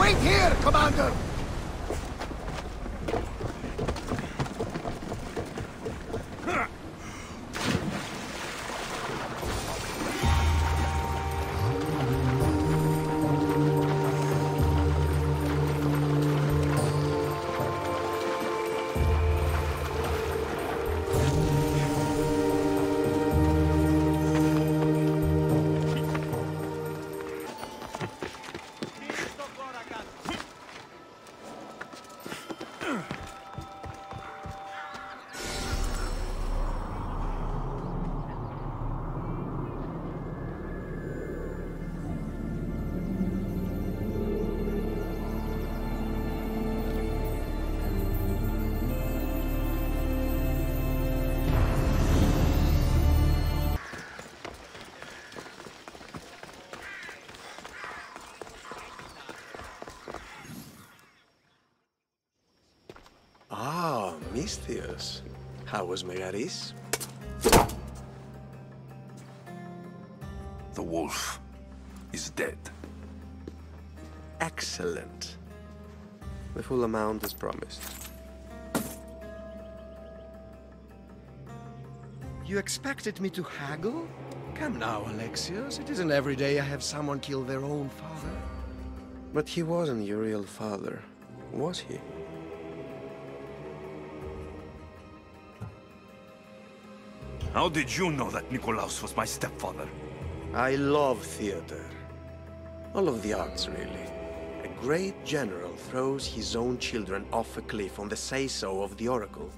Wait here, Commander! Mistios, how was Megaris? The wolf is dead. Excellent. The full amount is promised. You expected me to haggle? Come now, Alexios. It isn't every day I have someone kill their own father. But he wasn't your real father, was he? How did you know that Nikolaus was my stepfather? I love theater. All of the arts, really. A great general throws his own children off a cliff on the say-so of the oracle.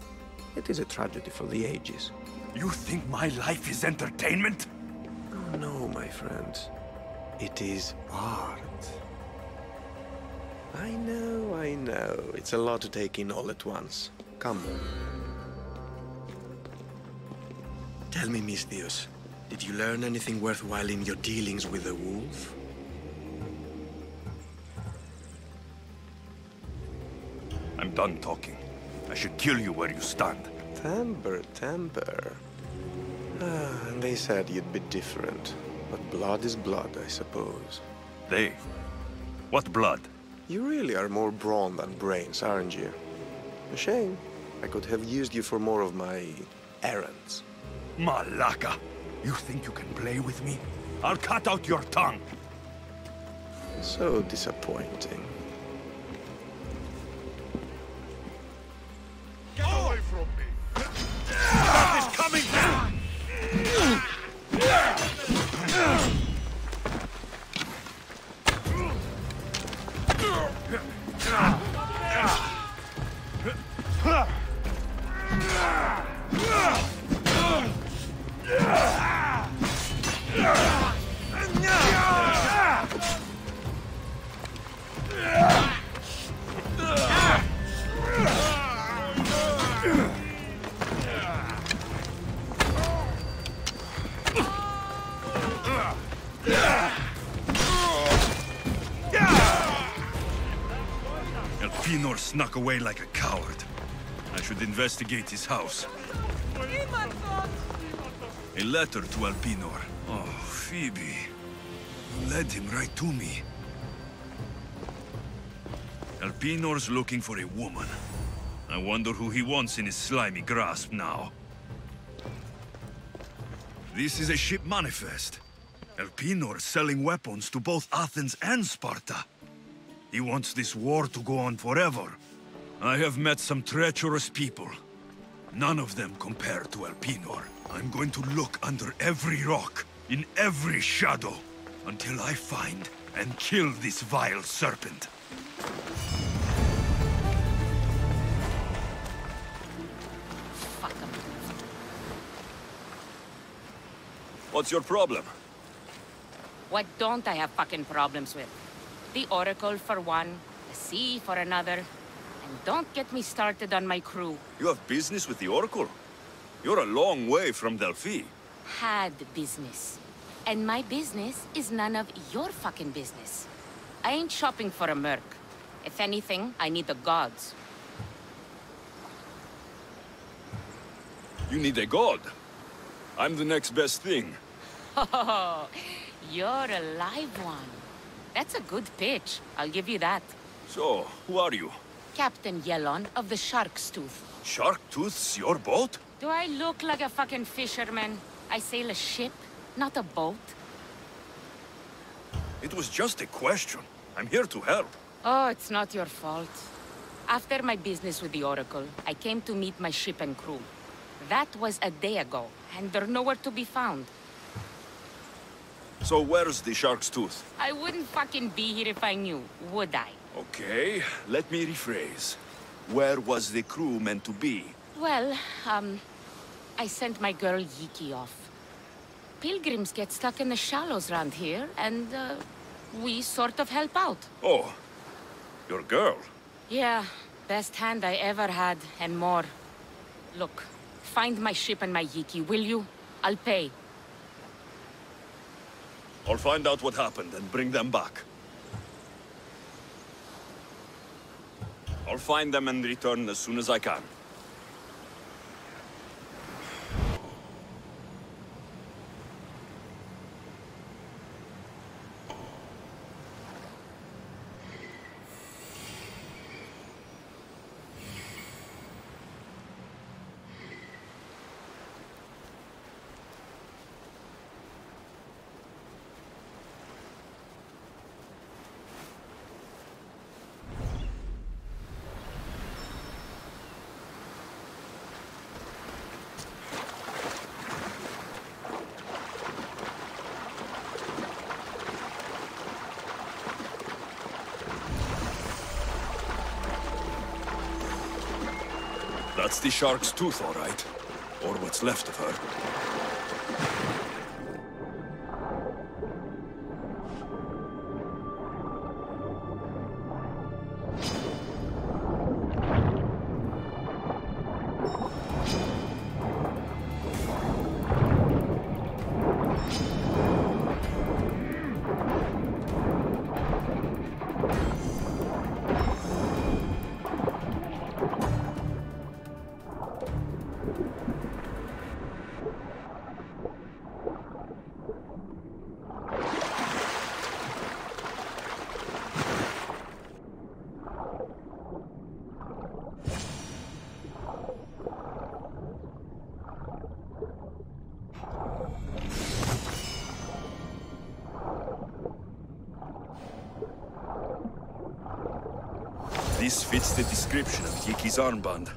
It is a tragedy for the ages. You think my life is entertainment? Oh, no, my friend. It is art. I know. It's a lot to take in all at once. Come on. Tell me, Mistios, did you learn anything worthwhile in your dealings with the wolf? I'm done talking. I should kill you where you stand. Temper. Ah, and they said you'd be different. But blood is blood, I suppose. They? What blood? You really are more brawn than brains, aren't you? A shame. I could have used you for more of my errands. Malaka! You think you can play with me? I'll cut out your tongue! So disappointing. Get away from me! What is coming down! Snuck away like a coward. I should investigate his house. A letter to Elpenor. Oh, Phoebe. You led him right to me. Elpenor's looking for a woman. I wonder who he wants in his slimy grasp now. This is a ship manifest. Elpenor selling weapons to both Athens and Sparta. He wants this war to go on forever. I have met some treacherous people. None of them compared to Elpenor. I'm going to look under every rock, in every shadow, until I find and kill this vile serpent. Fuck him. What's your problem? What don't I have fucking problems with? The Oracle for one, the sea for another, and don't get me started on my crew. You have business with the Oracle? You're a long way from Delphi. Had business. And my business is none of your fucking business. I ain't shopping for a merc. If anything, I need the gods. You need a god? I'm the next best thing. Oh, you're a live one. That's a good pitch. I'll give you that. So, who are you? Captain Gelon of the Sharktooth. Sharktooth's your boat? Do I look like a fucking fisherman? I sail a ship, not a boat. It was just a question. I'm here to help. Oh, it's not your fault. After my business with the Oracle, I came to meet my ship and crew. That was a day ago, and they're nowhere to be found. So where's the Sharktooth? I wouldn't fucking be here if I knew, would I? Okay, let me rephrase. Where was the crew meant to be? Well, I sent my girl Yiki off. Pilgrims get stuck in the shallows round here, and we sort of help out. Oh, your girl? Yeah, best hand I ever had, and more. Look, find my ship and my Yiki, will you? I'll pay. I'll find out what happened and bring them back. I'll find them and return as soon as I can. That's the Sharktooth, all right. Or what's left of her. This fits the description of Yiki's armband.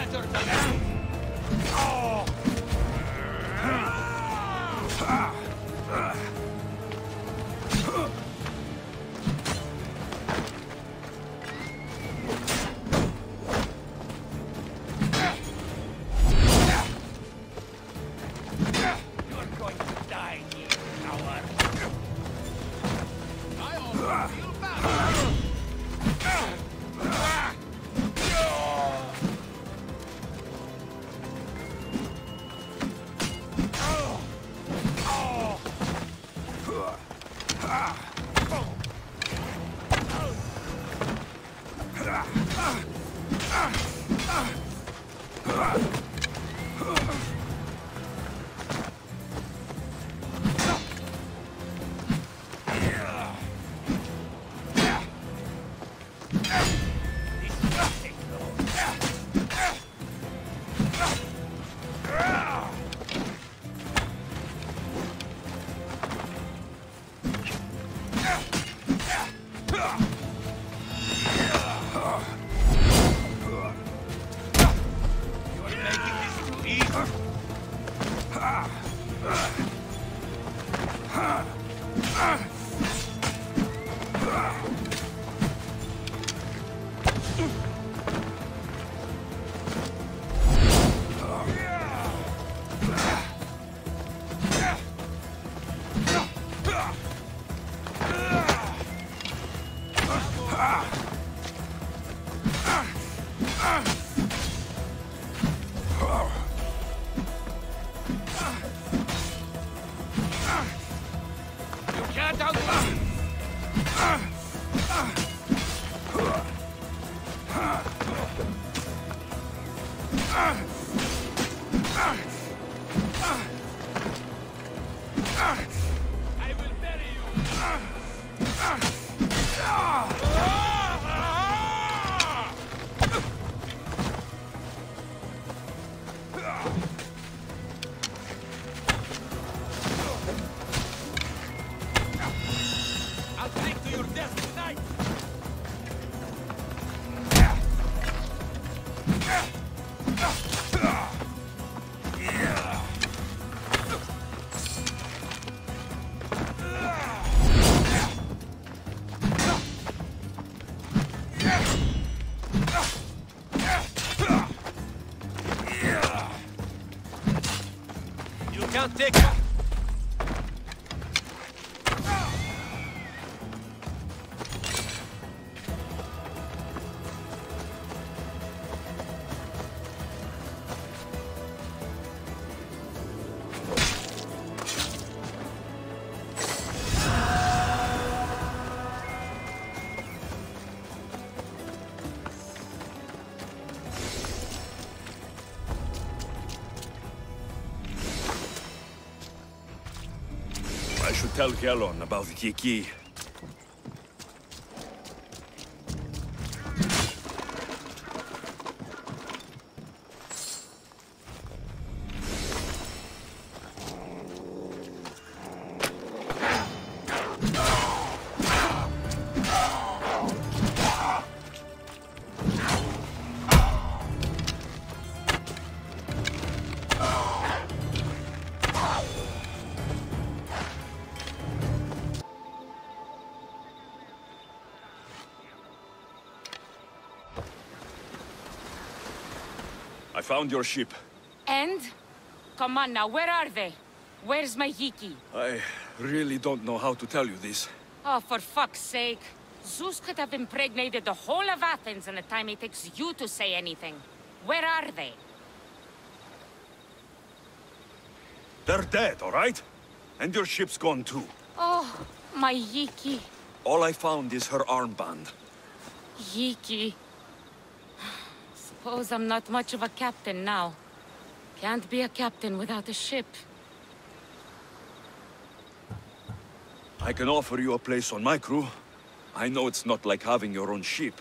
matter to them. Tell Gelon about the Kiki. Found your ship. And? Come on now, where are they? Where's my Yiki? I really don't know how to tell you this. Oh, for fuck's sake. Zeus could have impregnated the whole of Athens in the time it takes you to say anything. Where are they? They're dead, all right? And your ship's gone too. Oh, my Yiki. All I found is her armband. Yiki. Suppose I'm not much of a captain now. Can't be a captain without a ship. I can offer you a place on my crew. I know it's not like having your own ship,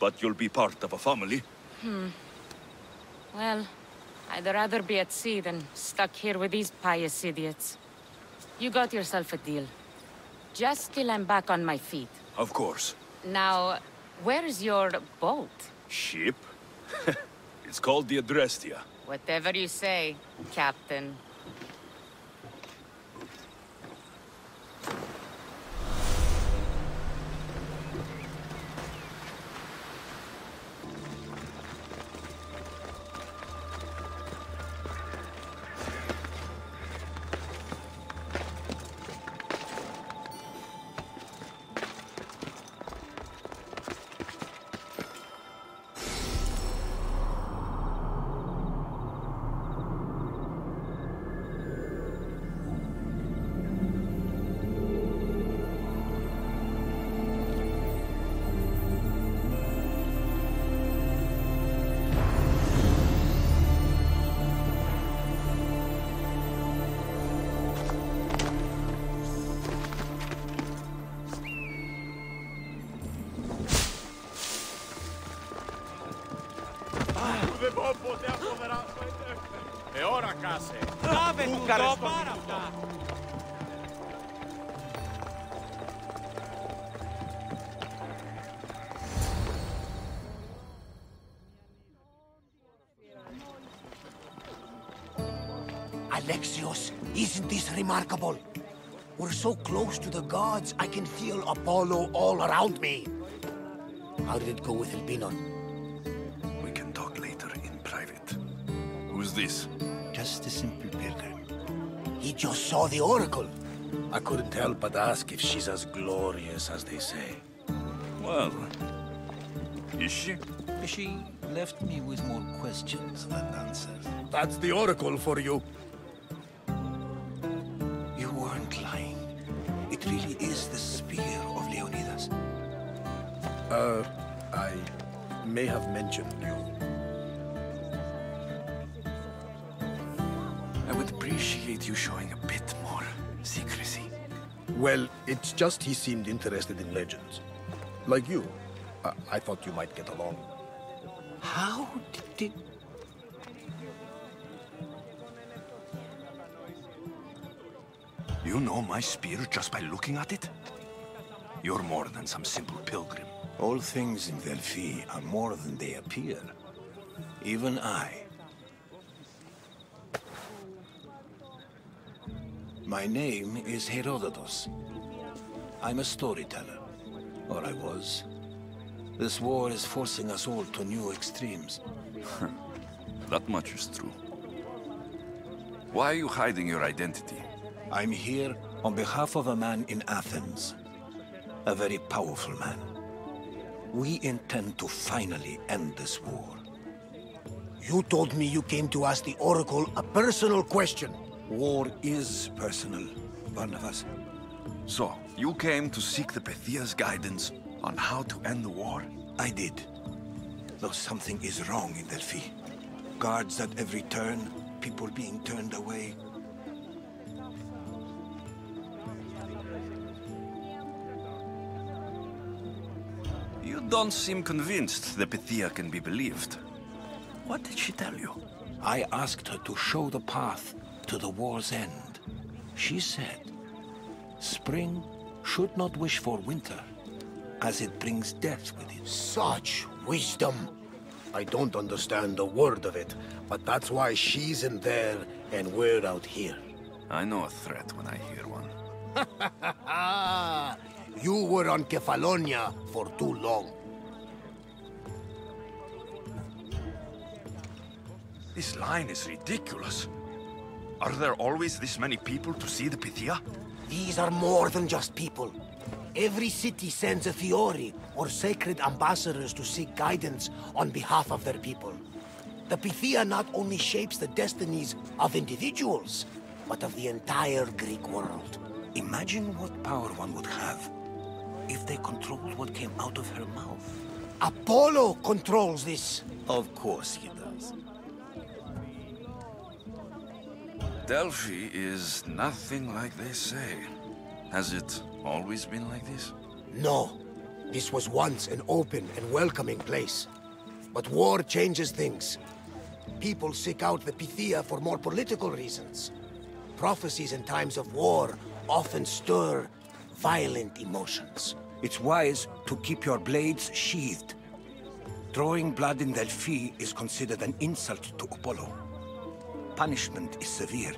but you'll be part of a family. Well, I'd rather be at sea than stuck here with these pious idiots. You got yourself a deal. Just till I'm back on my feet. Of course. Now, where's your boat? Ship? It's called the Adrestia. Whatever you say, Captain. Alexios, isn't this remarkable? We're so close to the gods, I can feel Apollo all around me. How did it go with Elpenor? This? Just a simple pilgrim. He just saw the oracle. I couldn't help but ask if she's as glorious as they say. Well, is she? She left me with more questions than answers. That's the oracle for you. You weren't lying. It really is the spear of Leonidas. I may have mentioned you. Appreciate you showing a bit more secrecy. Well, it's just he seemed interested in legends. Like you. I thought you might get along. How did... You know my spear just by looking at it? You're more than some simple pilgrim. All things in Delphi are more than they appear. Even I. My name is Herodotus. I'm a storyteller, or I was. This war is forcing us all to new extremes. That much is true. Why are you hiding your identity? I'm here on behalf of a man in Athens, a very powerful man. We intend to finally end this war. You told me you came to ask the Oracle a personal question. War is personal, Varnavas. So, you came to seek the Pythia's guidance on how to end the war? I did. Though something is wrong in Delphi. Guards at every turn, people being turned away. You don't seem convinced the Pythia can be believed. What did she tell you? I asked her to show the path to the war's end. She said, spring should not wish for winter, as it brings death with it. Such wisdom! I don't understand a word of it, but that's why she's in there and we're out here. I know a threat when I hear one. You were on Kefalonia for too long. This line is ridiculous. Are there always this many people to see the Pythia? These are more than just people. Every city sends a theoria, or sacred ambassadors to seek guidance on behalf of their people. The Pythia not only shapes the destinies of individuals, but of the entire Greek world. Imagine what power one would have if they controlled what came out of her mouth. Apollo controls this! Of course he does. Delphi is nothing like they say. Has it always been like this? No. This was once an open and welcoming place. But war changes things. People seek out the Pythia for more political reasons. Prophecies in times of war often stir violent emotions. It's wise to keep your blades sheathed. Drawing blood in Delphi is considered an insult to Apollo. Punishment is severe.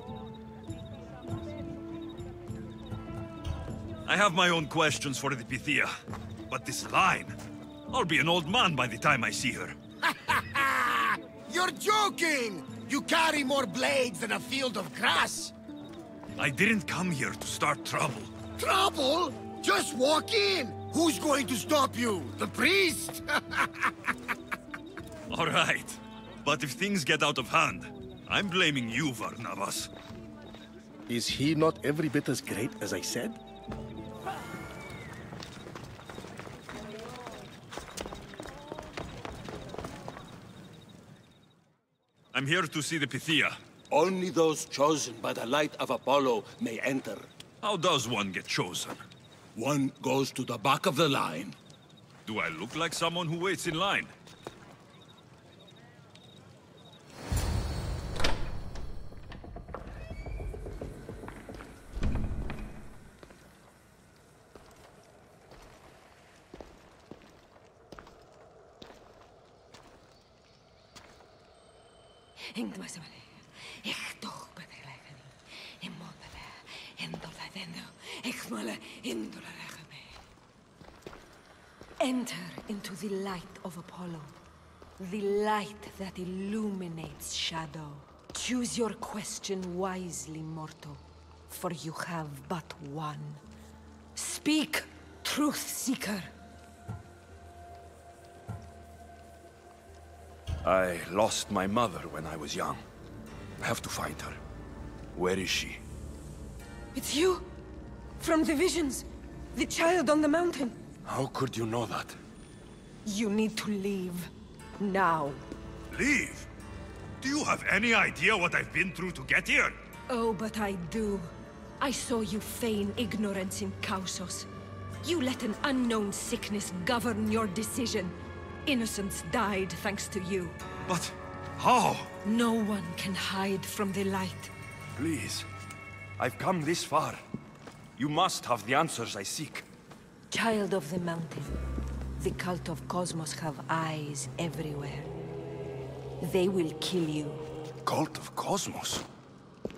I have my own questions for the Pythia, but this line... I'll be an old man by the time I see her. You're joking! You carry more blades than a field of grass! I didn't come here to start trouble. Trouble? Just walk in! Who's going to stop you? The priest? All right. But if things get out of hand, I'm blaming you, Varnavas. Is he not every bit as great as I said? I'm here to see the Pythia. Only those chosen by the light of Apollo may enter. How does one get chosen? One goes to the back of the line. Do I look like someone who waits in line? Enter into the light of Apollo, the light that illuminates shadow. Choose your question wisely, mortal, for you have but one. Speak, truth-seeker! I lost my mother when I was young. I have to find her. Where is she? It's you! From the visions! The child on the mountain! How could you know that? You need to leave. Now. Leave? Do you have any idea what I've been through to get here? Oh, but I do. I saw you feign ignorance in Kausos. You let an unknown sickness govern your decision. Innocents died thanks to you. But... how? No one can hide from the light. Please. I've come this far. You must have the answers I seek. Child of the mountain, the Cult of Cosmos have eyes everywhere. They will kill you. Cult of Cosmos?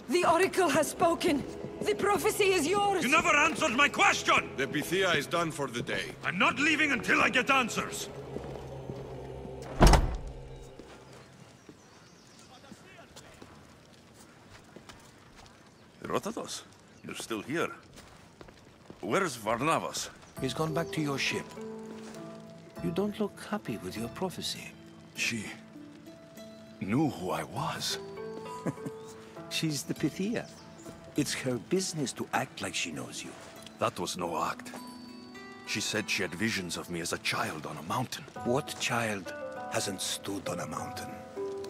The Oracle has spoken! The prophecy is yours! You never answered my question! The Pythia is done for the day. I'm not leaving until I get answers! Herodotus, you're still here. Where's Varnavas? He's gone back to your ship. You don't look happy with your prophecy. She... knew who I was. She's the Pythia. It's her business to act like she knows you. That was no act. She said she had visions of me as a child on a mountain. What child hasn't stood on a mountain?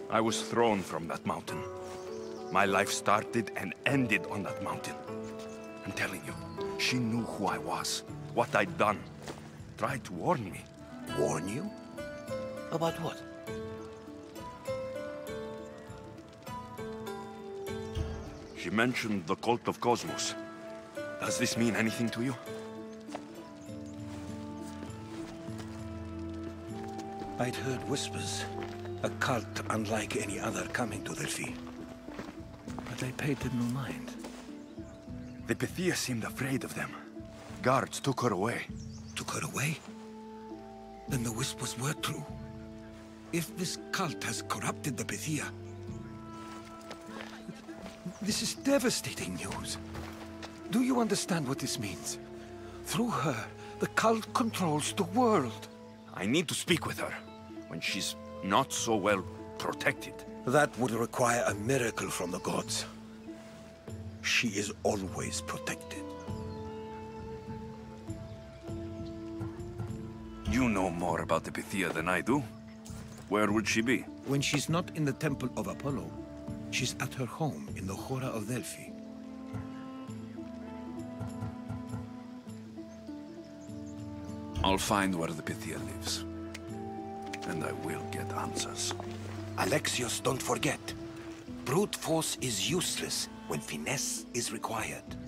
I was thrown from that mountain. My life started and ended on that mountain. I'm telling you, she knew who I was. What I'd done. Tried to warn me. Warn you? About what? She mentioned the Cult of Cosmos. Does this mean anything to you? I'd heard whispers. A cult unlike any other coming to Delphi. But I paid them no mind. The Pythia seemed afraid of them. Guards took her away. Took her away? Then the whispers were true. If this cult has corrupted the Pythia... this is devastating news. Do you understand what this means? Through her, the cult controls the world. I need to speak with her when she's not so well protected. That would require a miracle from the gods. She is always protected. You know more about the Pythia than I do. Where would she be? When she's not in the Temple of Apollo, she's at her home in the Hora of Delphi. I'll find where the Pythia lives. And I will get answers. Alexios, don't forget. Brute force is useless when finesse is required.